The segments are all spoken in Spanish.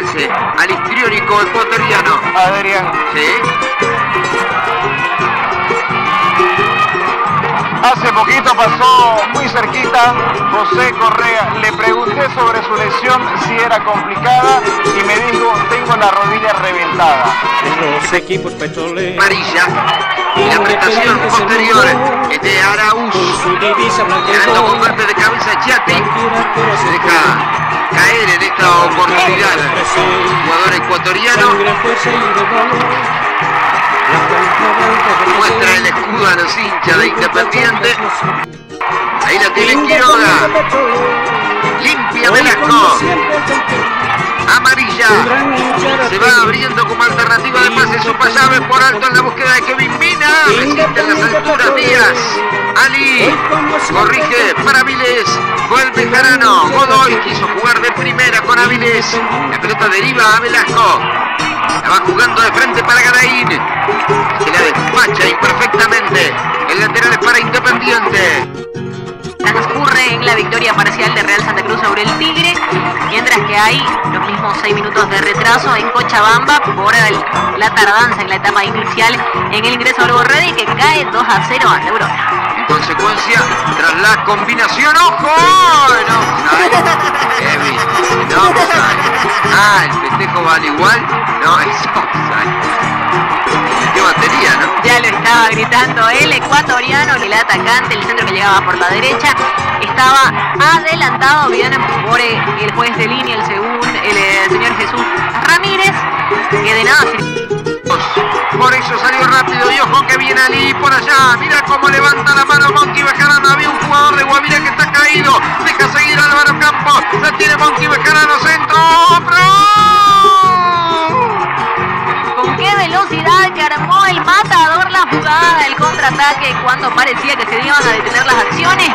enfrentarse al histriónico ecuatoriano. Adrián. Sí. Hace poquito pasó muy cerquita José Correa. Le pregunté sobre su lesión, si era complicada, y me dijo, tengo la rodilla reventada. Los equipos petroleros. Amarilla. Y la prestación posterior es de Araúz. Llegando con golpe de cabeza Chiati. Se deja caer en esta oportunidad. Jugador ecuatoriano. Muestra el escudo a los hinchas de Independiente. Ahí la tiene Quiroga. Limpia Velasco. Amarilla. Se va abriendo como alternativa de pase Supayave por alto en la búsqueda de Kevin Mina. Resiste en las alturas Díaz. Ali. Corrige para Avilés. Joel Bejarano. Godoy quiso jugar de primera con Avilés. La pelota deriva a Velasco. La va jugando de frente para Garaín, que la despacha imperfectamente. El lateral es para Independiente. Transcurre en la victoria parcial de Real Santa Cruz sobre el Tigre, mientras que hay los mismos 6 minutos de retraso en Cochabamba por la tardanza en la etapa inicial en el ingreso al Borredi, que cae 2-0 a Neurona. En consecuencia, tras la combinación, ¡ojo! El festejo vale igual. No, es offside. Qué batería, ¿no? Ya lo estaba gritando el ecuatoriano, el atacante, el centro que llegaba por la derecha. Estaba adelantado bien por el juez de línea, el señor Jesús Ramírez, que de nada por eso salió rápido. Y ojo que viene Ali por allá. Mira cómo levanta la mano Monqui Bejarano. Había un jugador de Guabirá que está caído. Deja seguir a Álvaro Campos. La tiene Monqui Bejarano. Centro. ¡Pro! Con qué velocidad que armó el matador la jugada del contraataque cuando parecía que se iban a detener las acciones.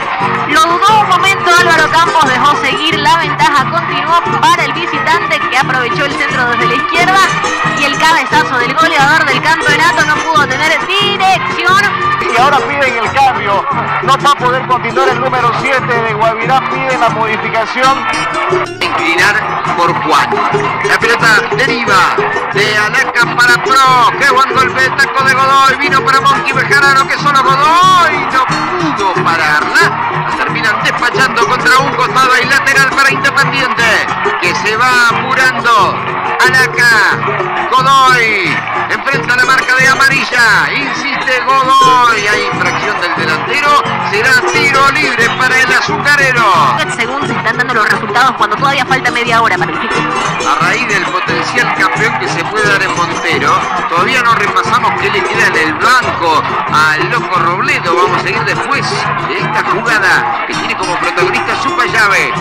Lo dudó un momento. Álvaro Campos dejó seguir. La ventaja continuó para el visitante, que aprovechó el centro desde la izquierda. Y el cabezazo del goleador del campeonato no pudo tener dirección. Y ahora piden el cambio. No va a poder continuar el número 7 de Guavirá. Piden la modificación. Inclinar por 4. La pelota deriva de Alaca para Pro. Qué buen golpe de taco de Godoy. Vino para Monqui Bejarano, que solo Godoy no pudo pararla. La terminan despachando contra un costado y lateral para Independiente, que se va apurando. Alaca, Godoy, enfrenta la marca de amarilla, insiste Godoy, hay infracción del delantero, será tiro libre para el azucarero. Según se están dando los resultados cuando todavía falta media hora para el equipo. A raíz del potencial campeón que se puede dar en Montero, todavía no repasamos qué le queda en el blanco al loco Robledo. Vamos a seguir después de esta jugada que tiene como protagonista Supayave.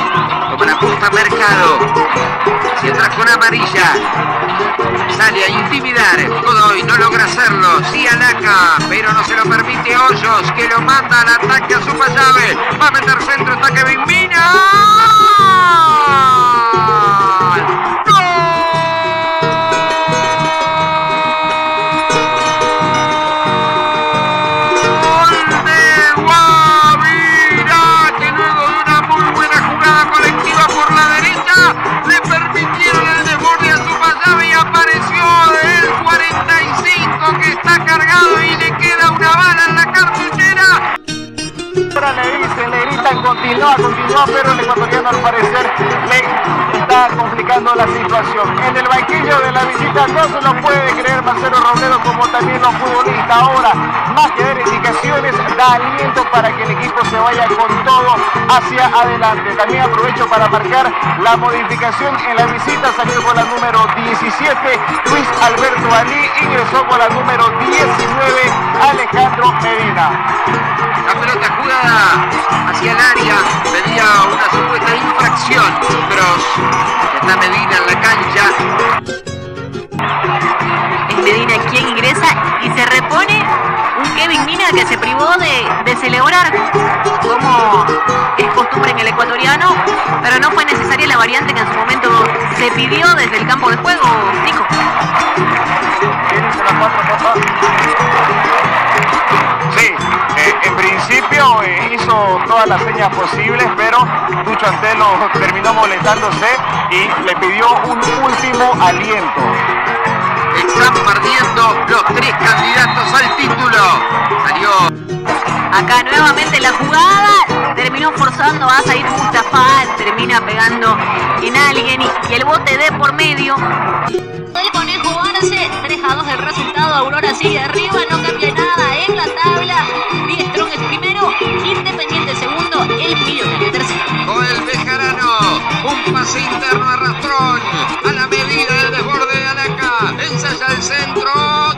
Como la punta Mercado, hacia atrás con amarilla. Sale a intimidar, Godoy no logra hacerlo, sí Alaca, pero no se lo permite a Hoyos, que lo mata al ataque a Supayave. Va a meter centro, ataque Bimbina. ¡Gol de Guavirá! Que luego de una muy buena jugada colectiva por la derecha, le permitieron el desborde a Supayave y apareció el 45 que está cargado y le queda una bala en la cartuchera. Ahora le dicen, le gritan, continúa, pero el ecuatoriano al parecer le está complicando la situación. En el banquillo de la visita no se lo puede creer Marcelo Robledo, como también los futbolistas. Ahora, más que dar indicaciones, da aliento para que el equipo se vaya con todo hacia adelante. También aprovecho para marcar la modificación en la visita. Salió con la número 17, Luis Alberto Ali, ingresó con la número 19, Alejandro Medina. La pelota jugada hacia el área, venía una supuesta infracción. Cross, está Medina en la cancha. Es Medina quien ingresa y se repone un Kevin Mina que se privó de celebrar, como es costumbre en el ecuatoriano, pero no fue necesaria la variante que en su momento se pidió desde el campo de juego, Nico. En principio hizo todas las señas posibles, pero Lucho Antelo terminó molestándose y le pidió un último aliento. Están perdiendo los tres candidatos al título. Salió. Acá nuevamente la jugada. Terminó forzando a salir Mustafa. Termina pegando en alguien y el bote de por medio. El Conejo Arce, 3-2 el resultado. Aurora sigue arriba, no cambia nada en la tabla. Diestrón es primero, Independiente segundo, el Millonario tercero. Joel Bejarano, un pase interno a Rastrón, a la medida del desborde de Alaca, ensaya el centro,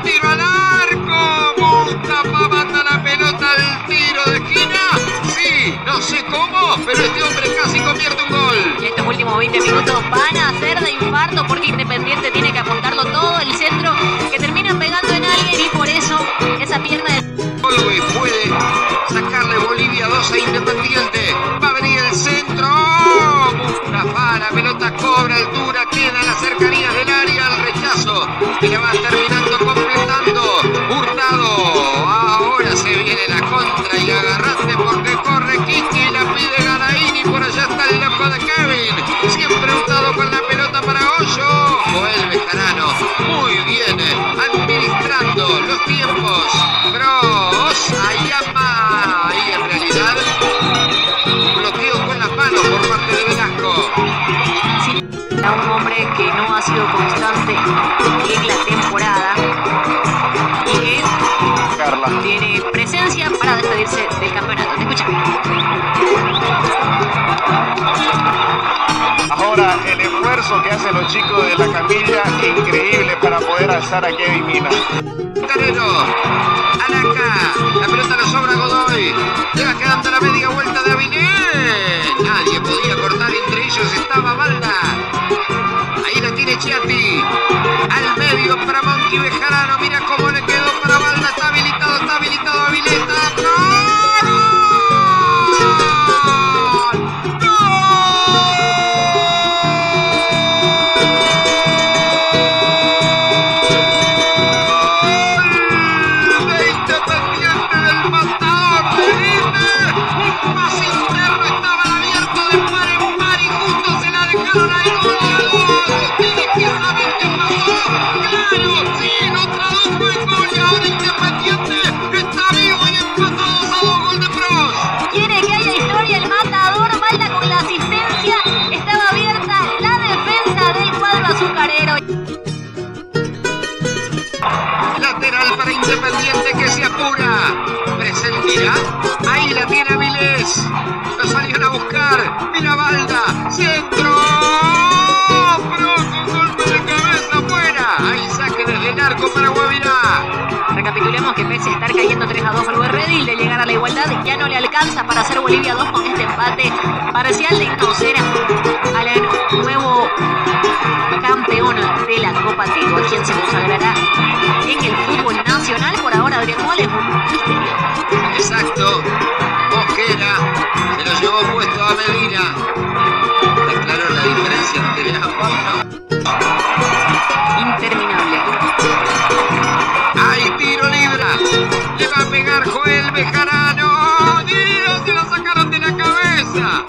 tiro al arco, Mustafa manda la pelota al tiro de esquina. Sí, no sé cómo, pero este hombre casi convierte un gol. Y estos últimos 20 minutos van a ser de infarto porque Independiente tiene que apuntarlo todo el centro, que termina pegando en alguien y por eso esa pierna de... puede sacarle Bolivia 2 a Independiente. Va a venir el centro. Mustafa, la pelota cobra altura, queda en las cercanías del área, el rechazo que va terminando completando Hurtado. Ahora se viene la contra y la agarraste porque corre Kiki y la pide Garaini. Por allá está el loco de Kevin, siempre Hurtado con la pelota para Hoyo. Joel Bejarano, muy bien administrando los tiempos. Gross, Ayama, y en realidad bloqueo con las manos por parte de Velasco. Sí, a un hombre que no ha sido constante en la temporada y que tiene presencia para despedirse del campeonato. Te escuchamos. Ahora el esfuerzo que hacen los chicos de la camilla, increíble para poder alzar a Kevin Mina. Alaca, la pelota le sobra a Godoy, le va quedando la media vuelta de Abiné, nadie podía cortar, entre ellos estaba Balda, ahí la tiene Chiatti, al medio para Monti Bejarano, mira cómo le quedó para Balda, está habilitado Abileta, ahí la tiene Vilés, lo salieron a buscar, mira Balda, centro, con golpe de cabeza afuera, ahí saque desde el arco para Guabirá. Recapitulemos que pese a estar cayendo 3-2 al Guerredil de llegar a la igualdad, ya no le alcanza para hacer Bolivia 2 con este empate parcial de Inocera al nuevo campeón de la Copa Tito, a quien se consagrará en el fútbol nacional. Por ahora Adrián Moles, un misterio. Exacto, Mosquera se lo llevó puesto a Medina. Está claro la diferencia entre las manos. Interminable. Hay tiro libre. Le va a pegar Joel Bejarano. ¡Dios! Se la sacaron de la cabeza.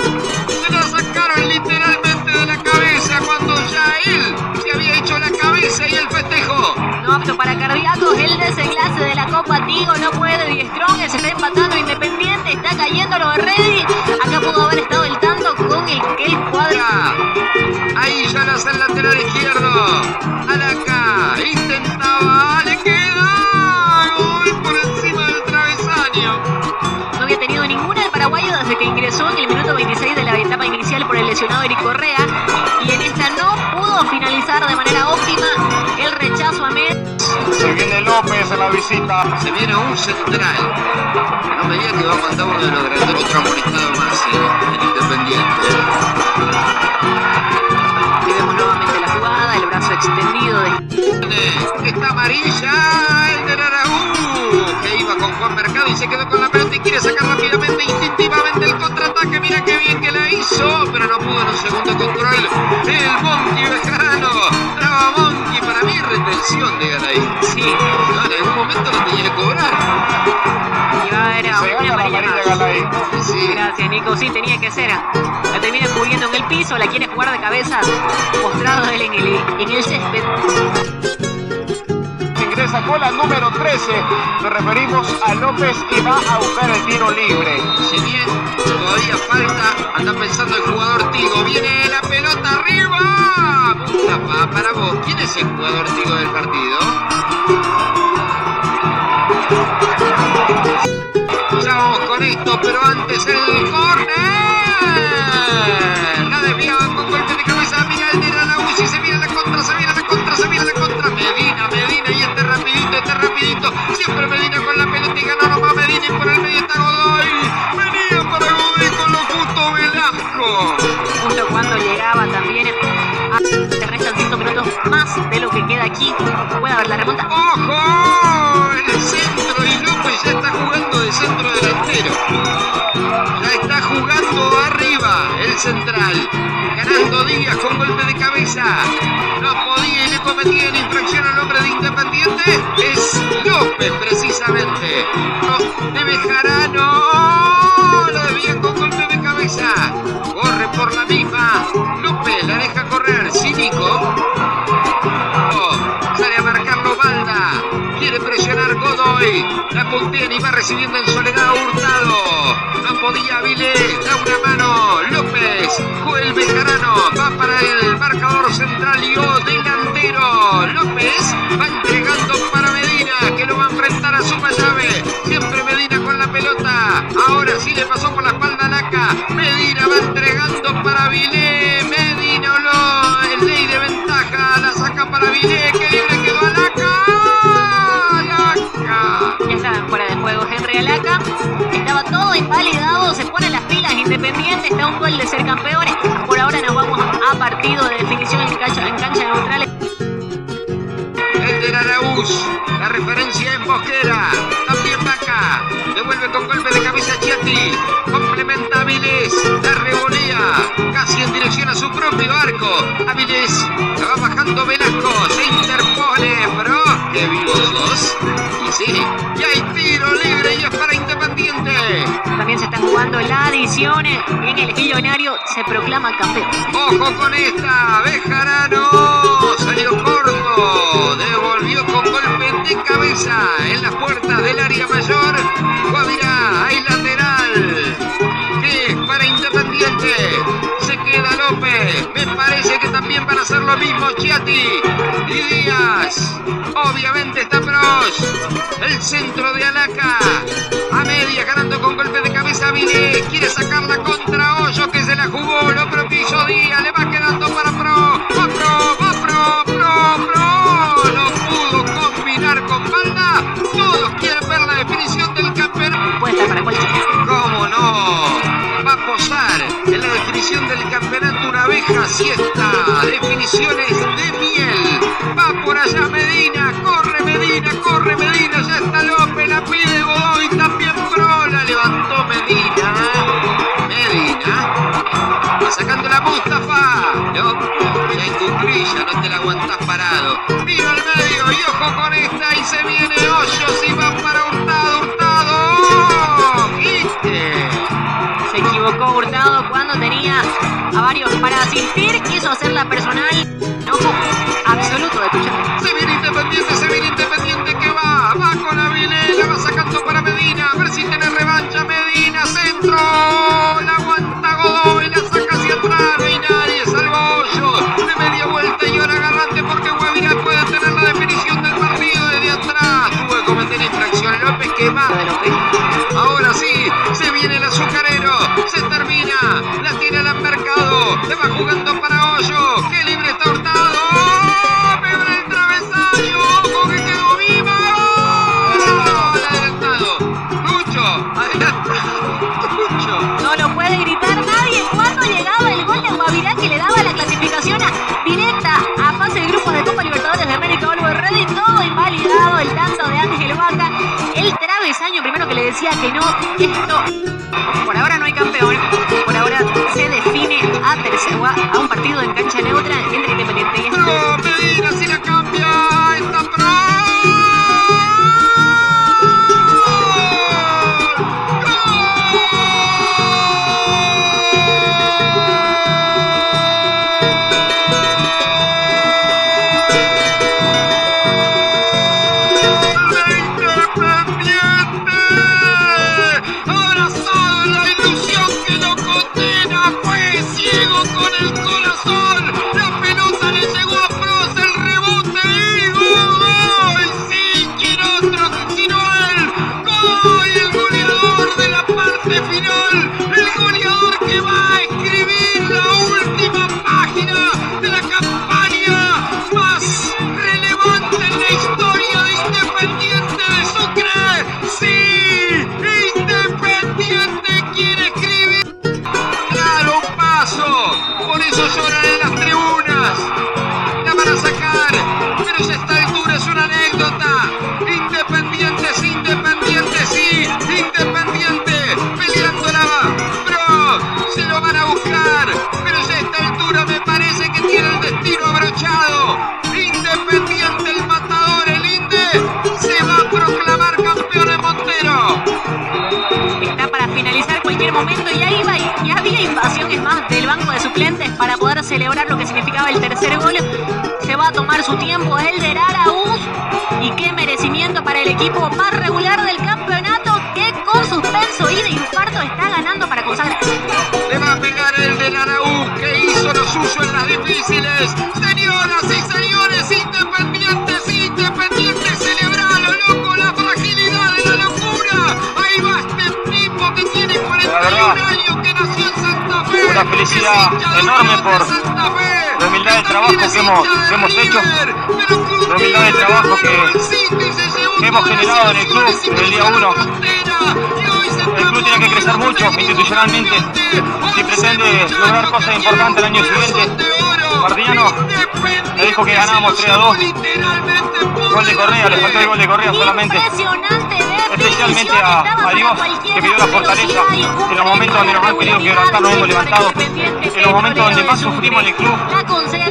Se la sacaron literalmente de la cabeza cuando ya él se había hecho la cabeza y el festejo. No apto para cardíacos, el desenlace de la Copa Tigo no puede. Diestrón se está empatando Independiente, está cayendo lo Reddy. Acá pudo haber estado el tanto con el cuadro. Ahí ya nace el lateral izquierdo. Alaca intentaba, le queda gol por encima del travesaño. No había tenido ninguna el paraguayo desde que ingresó en el minuto 26 de la etapa inicial por el lesionado Eric Correa. Y en esta no pudo finalizar de manera óptima el rechazo a Med. Se viene López a la visita. Se viene un central. No me diga que va a mandar uno de los grandes, otro amonestado más, el Independiente. Y vemos nuevamente la jugada, el brazo extendido de... Está amarilla el de Araúz, que iba con Juan Mercado y se quedó con la pelota y quiere sacar rápidamente, instintivamente el contraataque. Mira qué bien que la hizo, pero no pudo en un segundo control. El Monti Bejarano. Traba Monti, para mí retención de Garay. Sí, en algún momento lo tenía que cobrar. Y ahora una amarilla más. Sí, Gracias, Nico. Sí, tenía que ser. La termina cubriendo en el piso, la quiere jugar de cabeza, postrado él en el césped. Ingresa con la número 13. Nos referimos a López y va a buscar el tiro libre. Si bien todavía falta, anda pensando el jugador Tigo. Viene la pelota arriba. Mustafa, para vos, ¿quién es el jugador Tigo del partido? Pero antes el córner, la desviaban con golpe de cabeza. Mira el de Araúz y se viene la contra, se viene la contra, se viene la contra. Medina y este rapidito, siempre Medina con la pelota y ganó nomás Medina, y por el medio está Godoy. Venía para Godoy con lo justo Velasco. Justo cuando llegaba también, se restan 5 minutos más de lo que queda aquí. Puede haber la remonta. ¡Ojo! El centro y López ya está jugando de centro delantero. Ya está jugando arriba el central. Ganando Díaz con golpe de cabeza. No podía y le cometían infracción al hombre de Independiente. Es López precisamente. De Bejarano. La debían con golpe de cabeza. Corre por la misma. López la deja correr. Cínico. Sale a marcarlo Balda. Quiere presionar Godoy. La puntean y va recibiendo en soledad Hurtado. No podía Vilés. Da una mano. López. Joel Bejarano. Va para el marcador central y delantero. López va entregando para Medina, que lo va a enfrentar a su llave. Siempre Medina con la pelota. Ahora sí le pasó por la espalda a Laca. Medina va entregando para Vilés. Medina lo es ley de ventaja. La saca para Vilés. Que libre quedó a Laca. Ya estaban fuera de juego Henry Alaca. Estaba todo invalidado. Se pone las pilas Independiente. Está un gol de ser campeones. Por ahora nos vamos a partido de definición en cancha neutral. El de Araúz. La referencia en Bosquera. También Vaca. Devuelve con golpe de camisa Chiati. Complementa a Vilés. La revolea. Casi en dirección a su propio arco. A Vilés. Se va bajando Velasco. Se interpone. Bro. ¡Qué vivos sos! Y sí. Y hay tiro libre y es para Independiente. También se está jugando la adición. En el millonario se proclama campeón. ¡Ojo con esta! Bejarano. Salió corto. Devolvió con golpe de cabeza en las puertas del área mayor. Guabirá. Hay lateral. Que es para Independiente. Se queda López. Me parece que también van a hacer lo mismo Chiati y Díaz. Obviamente está Prost. El centro de Alaca. A media ganando con golpe de cabeza Vilés. Quiere sacarla contra Hoyo, que se la jugó. Lo propicio Díaz. Le va quedando para Prost. Va Prost. No pudo combinar con Balda. Todos quieren ver la definición del campeón. Puesta para cualquiera. ¿Cómo no? Va a posar en la definición del campeonato una abeja siesta. Definiciones de miel. Va por allá Medina. Corre Medina. Ya está López. La pide Godoy. También Pro. La levantó Medina. Va sacando la Mustafa. No, ya en cuclilla. No te la aguantás parado. Tiro al medio. Y ojo con esta. Y se viene Hoyos. Y va para Hurtado. ¡Viste! Se equivocó Hurtado cuando tenía a varios para asistir. Quiso hacerla personal. No, absoluto de Cochabamba. Se viene Independiente que va. Va con la Vilés, va sacando para Medina. A ver si tiene revancha Medina. Centro. La aguanta Godoy. La saca hacia atrás. No hay nadie. Salva Hoyos. De media vuelta y ahora agarrante porque Guavirá puede tener la definición del partido desde atrás. Tuvo que cometer infracción López, que va. Ahora sí. Se viene el azucarero. Se termina. La tira al mercado. Se va jugando para Hoyos. ¡Qué libre está Hurtado! Que no, esto por ahora no hay campeón, por ahora se define a tercero a un partido en cancha neutra entre Independiente y Pro. Medina si la cambia, está Pro. Para poder celebrar lo que significaba el tercer gol. Se va a tomar su tiempo el del Araúz, y qué merecimiento para el equipo más regular del campeonato, que con suspenso y de infarto está ganando para consagrarse. Le va a pegar el del Araúz, que hizo lo suyo en las difíciles. Señoras y señores, Independiente, celebralo, loco, la fragilidad de la locura. Ahí va este tipo que tiene 41 años, que nació en Santa Fe. Una felicidad enorme por la humildad del trabajo que hemos hecho, la humildad del trabajo que hemos generado en el club desde el día 1. El club tiene que crecer mucho institucionalmente si pretende lograr cosas importantes el año siguiente. Martiniano le dijo que ganamos 3-2. Gol de Correa, le faltó el gol de Correa solamente. Especialmente a Dios, que pidió la fortaleza en los momentos donde nos han querido quebrantar, nos hemos levantado. En los momentos donde más sufrimos en el club,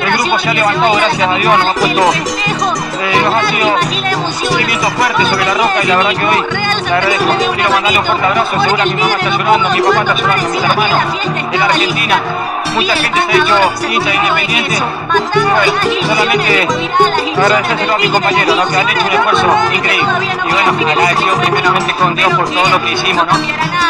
el grupo se ha levantado, gracias a Dios, nos ha puesto, nos ha sido un movimiento fuerte sobre la roca, y la verdad que hoy le agradezco. Quiero mandarle un fuerte abrazo, seguro mi mamá está llorando, mi papá está llorando, mis hermanos en Argentina. Mucha gente se ha hecho hincha Independiente. Bueno, solamente agradecérselo a mis compañeros, ¿no?, que han hecho un esfuerzo increíble. Y bueno, agradecido primeramente con Dios por todo lo que hicimos, ¿no?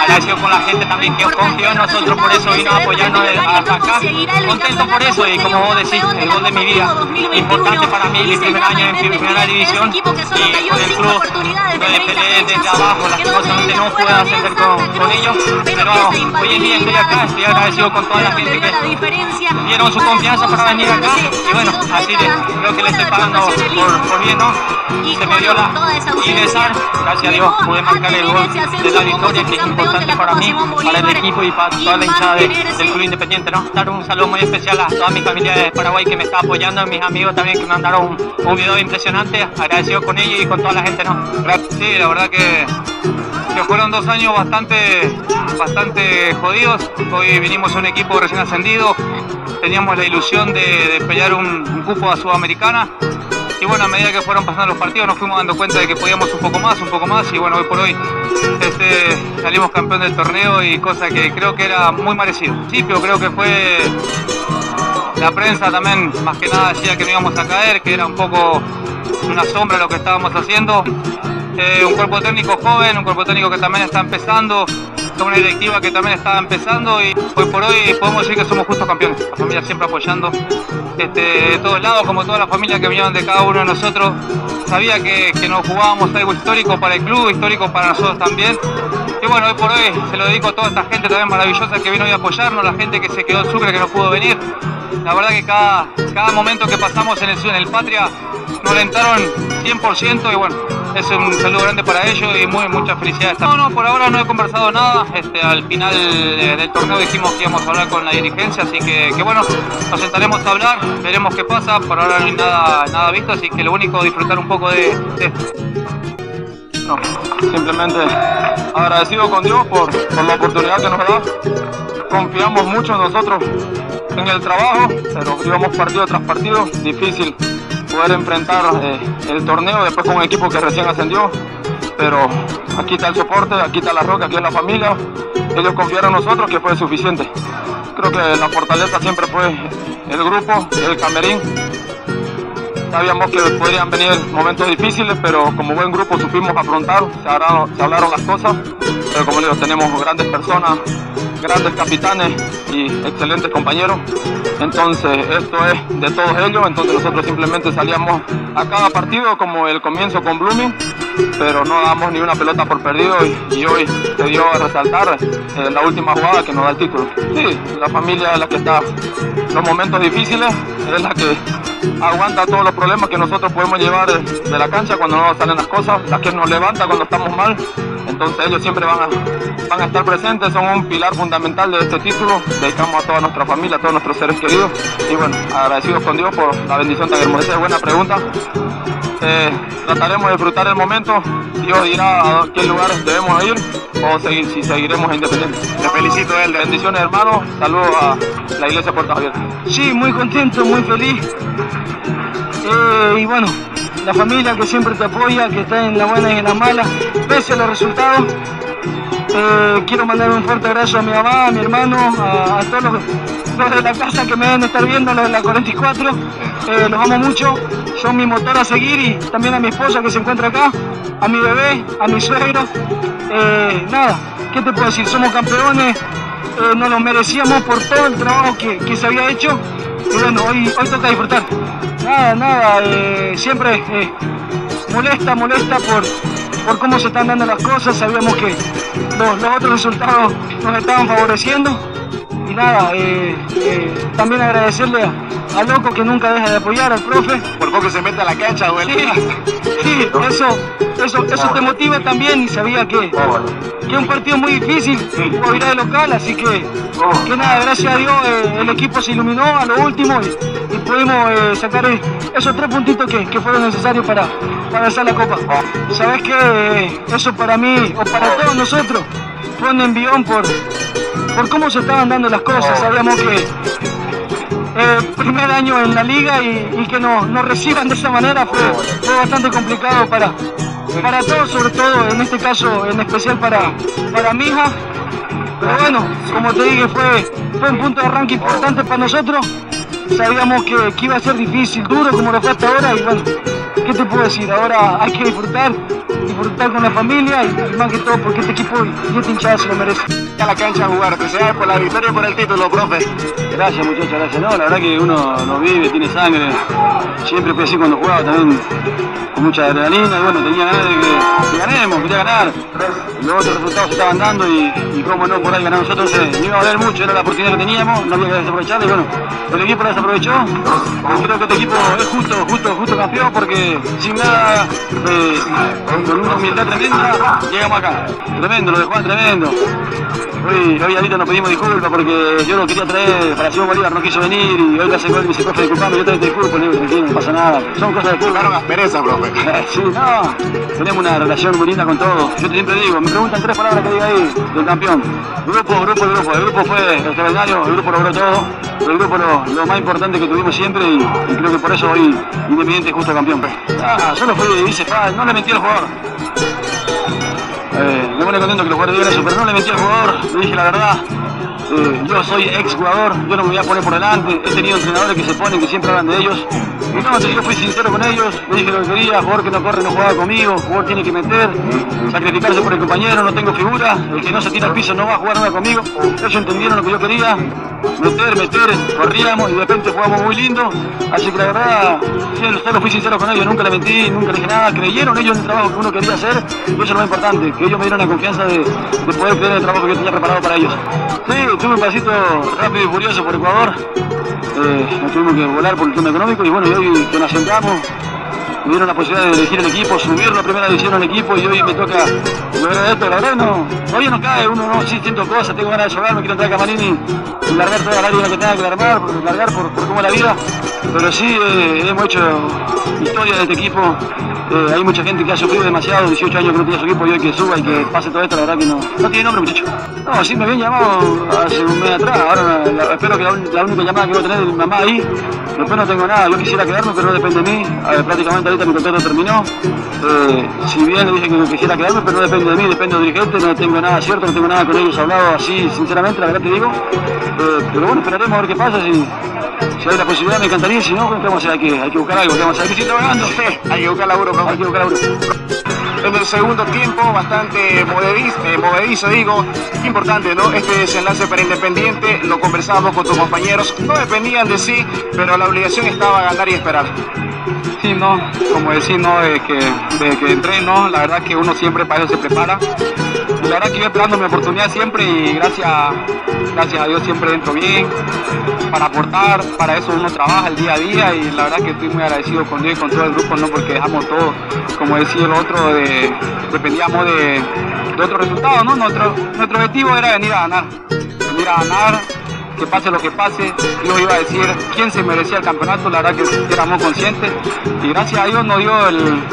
Agradecido con la gente también que confió en nosotros, por eso vino a apoyarnos hasta acá. Contento por eso, y como vos decís, el gol de mi vida. Importante para mí, el primer año en primera división. Y con el club, donde peleé desde abajo, lastimosamente no pude hacer con ellos. Pero hoy en día estoy acá, estoy agradecido con toda la gente que dieron su confianza para venir acá. Y bueno, así creo que le estoy pagando por bien, ¿no? Se me dio la ingresar, gracias a Dios pude marcar el gol de la victoria, que es importante para mí, para el equipo y para toda la hinchada del club Independiente, ¿no? Dar un saludo muy especial a toda mi familia de Paraguay que me está apoyando, a mis amigos también que me mandaron un video impresionante, agradecido con ellos y con toda la gente, ¿no? Sí, la verdad que fueron 2 años bastante jodidos. Hoy vinimos a un equipo recién ascendido, teníamos la ilusión de pelear un cupo a Sudamericana. Y bueno, a medida que fueron pasando los partidos nos fuimos dando cuenta de que podíamos un poco más, y bueno, hoy por hoy salimos campeón del torneo, y cosa que creo que era muy merecido. Al principio creo que fue la prensa también, más que nada decía que no íbamos a caer, que era un poco una sombra lo que estábamos haciendo. Un cuerpo técnico joven, un cuerpo técnico que también está empezando, una directiva que también está empezando, y hoy por hoy podemos decir que somos justos campeones. La familia siempre apoyando de todos lados, como toda la familia que vinieron de cada uno de nosotros. Sabía que nos jugábamos algo histórico para el club, histórico para nosotros también. Y bueno, hoy por hoy se lo dedico a toda esta gente también maravillosa que vino hoy a apoyarnos, la gente que se quedó en Sucre, que no pudo venir. La verdad que cada momento que pasamos en el Patria nos alentaron 100%, y bueno, es un saludo grande para ellos y mucha felicidad. No, por ahora no he conversado nada. Al final del torneo dijimos que íbamos a hablar con la dirigencia, así que bueno, nos sentaremos a hablar, veremos qué pasa. Por ahora no hay nada visto, así que lo único, disfrutar un poco de esto. No, simplemente agradecido con Dios por la oportunidad que nos da. Confiamos mucho nosotros en el trabajo, pero íbamos partido tras partido, difícil poder enfrentar el torneo después con un equipo que recién ascendió, pero aquí está el soporte, aquí está la roca, aquí es la familia. Ellos confiaron en nosotros, que fue suficiente. Creo que la fortaleza siempre fue el grupo, el camerín, Sabíamos que podrían venir momentos difíciles, pero como buen grupo supimos afrontar, se hablaron las cosas, pero como les digo, tenemos grandes personas, grandes capitanes y excelentes compañeros, entonces esto es de todos ellos, entonces nosotros simplemente salíamos a cada partido como el comienzo con Blumin, pero no damos ni una pelota por perdido y hoy se dio a resaltar en la última jugada que nos da el título. Sí, la familia es la que está en los momentos difíciles, es la que aguanta todos los problemas que nosotros podemos llevar de la cancha cuando no salen las cosas, la que nos levanta cuando estamos mal, entonces ellos siempre van a estar presentes, son un pilar fundamental de este título, dedicamos a toda nuestra familia, a todos nuestros seres queridos y bueno, agradecidos con Dios por la bendición tan hermosa. Buena pregunta. Trataremos de disfrutar el momento, Dios dirá a qué lugar debemos ir o si seguiremos a Independiente. Te felicito, Elder. Bendiciones, hermano. Saludos a la iglesia Puertas Abiertas. Sí, muy contento, muy feliz. Y bueno, la familia que siempre te apoya, que está en la buena y en la mala, pese a los resultados. Quiero mandar un fuerte abrazo a mi mamá, a mi hermano, a todos los de la casa que me deben estar viendo, los de la 44, los amo mucho, son mi motor a seguir y también a mi esposa que se encuentra acá, a mi bebé, a mis suegros, nada, ¿qué te puedo decir? Somos campeones, nos lo merecíamos por todo el trabajo que se había hecho y bueno, hoy toca disfrutar, siempre molesta por cómo se están dando las cosas, sabíamos que los otros resultados nos estaban favoreciendo y nada, también agradecerle a Loco que nunca deja de apoyar al profe. Por poco se mete a la cancha, güey. Sí, eso te motiva también y sabía que es un partido muy difícil, Guabirá de local, así que nada, gracias a Dios el equipo se iluminó a lo último y pudimos sacar esos 3 puntitos que fueron necesarios para hacer la copa. Sabes que eso para mí, o para todos nosotros, fue un envión por cómo se estaban dando las cosas. Sabíamos que primer año en la liga y que nos reciban de esa manera fue bastante complicado para todos, sobre todo en este caso, en especial para mi hija. Pero bueno, como te dije, fue un punto de arranque importante para nosotros. Sabíamos que iba a ser difícil, duro como lo fue hasta ahora y bueno, ¿qué te puedo decir? Ahora hay que disfrutar con la familia y más que todo porque este equipo y esta hinchada se lo merece. A la cancha a jugar, felicidades por la victoria y por el título, profe. Gracias muchachos, gracias. No, la verdad que uno lo vive, tiene sangre. Siempre fue así cuando jugaba también con mucha adrenalina y bueno, tenía ganas de que ganemos, quería ganar. Los otros resultados se estaban dando y como no por ahí ganamos nosotros, no iba a valer mucho, era la oportunidad que teníamos, no había que desaprovecharla y bueno, el equipo la desaprovechó. Yo creo que este equipo es justo campeón porque sin nada, con una humildad tremenda, llegamos acá. Tremendo, lo de Juan, tremendo. Hoy ahorita nos pedimos disculpas porque yo lo quería traer para Simón Bolívar, no quiso venir y hoy hace gol y me dice, profe, disculpame, yo te disculpo, tranquilo, no pasa nada. Son cosas de culpa. Claro, aspereza, profe. Sí, no, tenemos una relación muy linda con todos. Yo siempre digo, me preguntan 3 palabras que diga ahí del campeón. Grupo. El grupo fue extraordinario, el grupo logró todo, el grupo lo más importante que tuvimos siempre y creo que por eso hoy Independiente es justo campeón. Solo fue, dice, no le mentí al jugador. Me pone contento que los jugadores digan eso, pero no le mentí al jugador, le dije la verdad. Yo soy ex jugador, yo no me voy a poner por delante, he tenido entrenadores que se ponen, que siempre hablan de ellos. Entonces yo fui sincero con ellos, le dije lo que quería, jugador que no corre no jugaba conmigo, jugador tiene que meter, sacrificarse por el compañero, no tengo figura, el que no se tira al piso no va a jugar nada conmigo. Ellos entendieron lo que yo quería, meter, corríamos y de repente jugamos muy lindo, así que la verdad, solo fui sincero con ellos, nunca le mentí, nunca le dije nada, creyeron ellos en el trabajo que uno quería hacer, y eso es lo más importante, que ellos me dieron la confianza de poder creer en el trabajo que yo tenía preparado para ellos. Sí, tuve un pasito rápido y furioso por Ecuador, nos tuvimos que volar por el tema económico y bueno, y hoy que nos sentamos, me dieron la posibilidad de elegir el equipo, subir la primera división al equipo y hoy me toca lograr esto, la verdad no, todavía no cae, uno no, sí siento cosas, tengo ganas de llorar, me quiero entrar a Camarini y largar toda la área que tenga que largar por cómo es la vida, pero sí hemos hecho historia de este equipo. Hay mucha gente que ha sufrido demasiado, 18 años que no tiene su equipo y hoy que suba y que pase todo esto, la verdad que no tiene nombre muchachos. No, sí me habían llamado hace un mes atrás, ahora espero que la única llamada que voy a tener es mi mamá ahí, después no tengo nada, yo quisiera quedarme pero no depende de mí, prácticamente ahorita mi contrato terminó, si bien le dije que quisiera quedarme pero no depende de mí, depende de los dirigentes, no tengo nada cierto, no tengo nada con ellos hablado así, sinceramente la verdad te digo, pero bueno, esperaremos a ver qué pasa, si si hay una posibilidad me encantaría, si no, ¿qué vamos a hacer aquí? Hay que buscar algo, ¿qué vamos a hacer? ¿Qué estoy trabajando? Hay que buscar laburo, papá, hay que buscar laburo. En el segundo tiempo, bastante movedizo, digo, importante, ¿no? Este desenlace para Independiente, lo conversábamos con tus compañeros, no dependían de sí, pero la obligación estaba a ganar y esperar. Sí, no, como decir, no, desde que entré, no, la verdad que uno siempre para eso se prepara. La verdad que yo esperando mi oportunidad siempre y gracias a Dios siempre entro bien para aportar, para eso uno trabaja el día a día y la verdad que estoy muy agradecido con Dios y con todo el grupo, no, porque dejamos todo, como decía el otro, dependíamos de otro resultado, ¿no? Nuestro objetivo era venir a ganar, que pase lo que pase. Yo iba a decir quién se merecía el campeonato, la verdad que éramos conscientes y gracias a Dios nos dio el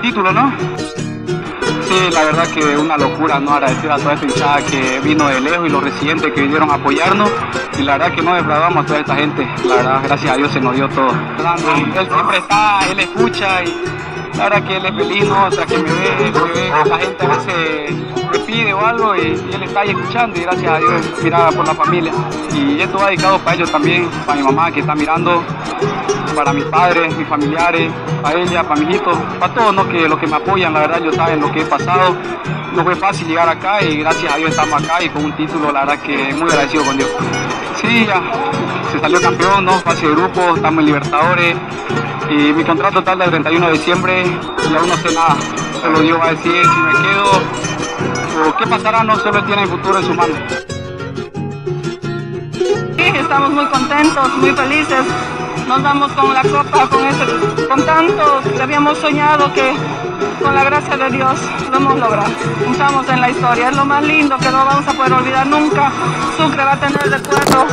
título, ¿no? Sí, la verdad que una locura, ¿no? Agradecer a toda esta hinchada que vino de lejos y los residentes que vinieron a apoyarnos. Y la verdad que no defraudamos a toda esta gente. La verdad, gracias a Dios se nos dio todo. Él siempre está, él escucha y la verdad que él es feliz, ¿no? O sea, que me ve, la gente a veces me pide o algo y él está ahí escuchando. Y gracias a Dios, inspirada por la familia. Y esto va dedicado para ellos también, para mi mamá que está mirando, para mis padres, mis familiares, para ella, para mis hijos, para todos, ¿no? Que los que me apoyan, la verdad, ellos saben lo que he pasado. No fue fácil llegar acá y gracias a Dios estamos acá y con un título, la verdad que muy agradecido con Dios. Sí, ya se salió campeón, ¿no? Fase de grupo, estamos en Libertadores y mi contrato tarda el 31 de diciembre y aún no sé nada. Solo Dios va a decir si me quedo o qué pasará, no solo tiene el futuro en su mano. Sí, estamos muy contentos, muy felices. Nos vamos con la copa, con tanto que habíamos soñado que con la gracia de Dios lo hemos logrado. Estamos en la historia, es lo más lindo que no vamos a poder olvidar nunca. Sucre va a tener recuerdo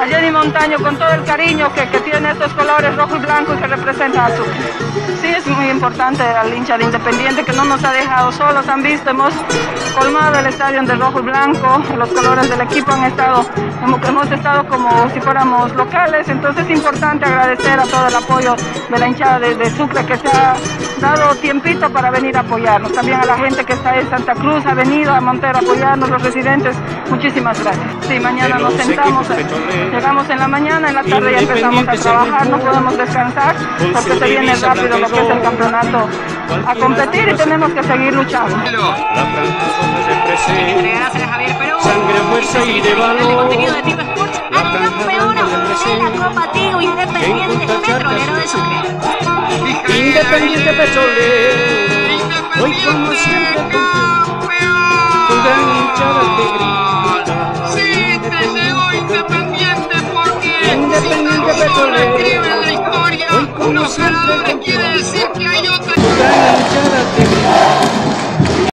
a Jenny Montaño con todo el cariño que tiene estos colores rojo y blanco y que representa a Sucre. Sí, es muy importante al hincha de Independiente que no nos ha dejado solos, han visto, hemos colmado el estadio de rojo y blanco, los colores del equipo han estado, hemos estado como si fuéramos locales, entonces es importante agradecer a todo el apoyo de la hinchada de Sucre que se ha dado tiempito para venir a apoyarnos, también a la gente que está en Santa Cruz, ha venido a Montero a apoyarnos, los residentes, muchísimas gracias. Sí, mañana nos sentamos, llegamos en la mañana, en la tarde ya empezamos a trabajar, no podemos descansar porque se viene rápido lo que es el campeonato a competir y tenemos que seguir luchando. Gracias Javier Perú, sangre, fuerza y de valor. La Copa Tito Independiente Petrolero de Sucre. Independiente Petrolero, hoy como siempre campeón, con gran hinchada que grita. Sí, te llegó Independiente porque Independiente Petrolero escribe la historia, no será, quiere decir que hay otra gran hinchada que grita.